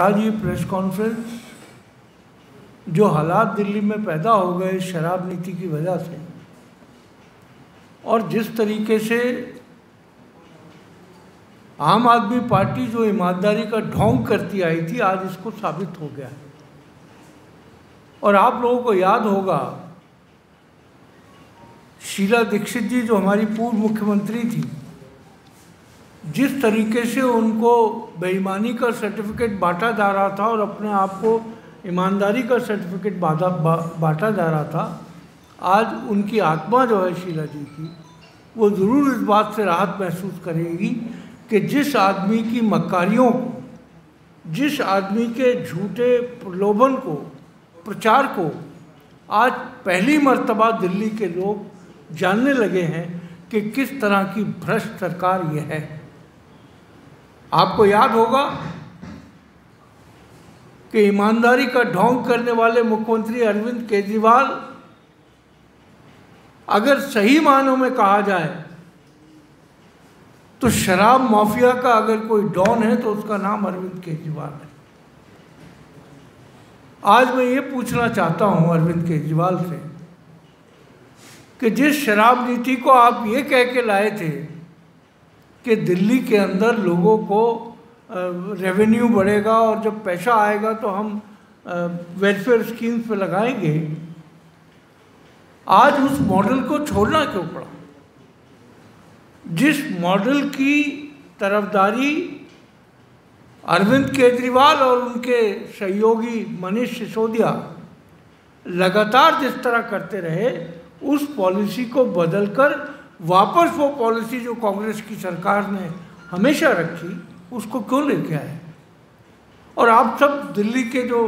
आज ये press conference, जो हालात दिल्ली में पैदा हो गए शराब नीति की वजह से और जिस तरीके से आम आदमी पार्टी जो ईमानदारी का ढोंग करती आई थी, आज इसको साबित हो गया है। और आप लोगों को याद होगा, शीला दीक्षित जी जो हमारी पूर्व मुख्यमंत्री थी, जिस तरीके से उनको बेईमानी का सर्टिफिकेट बांटा जा रहा था और अपने आप को ईमानदारी का सर्टिफिकेट बांटा जा रहा था, आज उनकी आत्मा जो है शीला जी की, वो ज़रूर इस बात से राहत महसूस करेगी कि जिस आदमी की मक्कारियों को, जिस आदमी के झूठे प्रलोभन को, प्रचार को आज पहली मर्तबा दिल्ली के लोग जानने लगे हैं कि किस तरह की भ्रष्ट सरकार ये है। आपको याद होगा कि ईमानदारी का ढोंग करने वाले मुख्यमंत्री अरविंद केजरीवाल, अगर सही मानों में कहा जाए तो शराब माफिया का अगर कोई डॉन है तो उसका नाम अरविंद केजरीवाल है। आज मैं ये पूछना चाहता हूँ अरविंद केजरीवाल से कि जिस शराब नीति को आप ये कह के लाए थे कि दिल्ली के अंदर लोगों को रेवेन्यू बढ़ेगा और जब पैसा आएगा तो हम वेलफेयर स्कीम्स पे लगाएंगे, आज उस मॉडल को छोड़ना क्यों पड़ा? जिस मॉडल की तरफदारी अरविंद केजरीवाल और उनके सहयोगी मनीष सिसोदिया लगातार जिस तरह करते रहे, उस पॉलिसी को बदलकर वापस वो पॉलिसी जो कांग्रेस की सरकार ने हमेशा रखी, उसको क्यों लेके आए? और आप सब दिल्ली के जो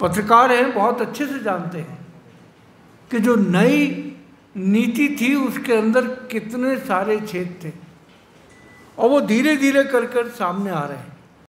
पत्रकार हैं बहुत अच्छे से जानते हैं कि जो नई नीति थी उसके अंदर कितने सारे छेद थे और वो धीरे धीरे कर सामने आ रहे हैं।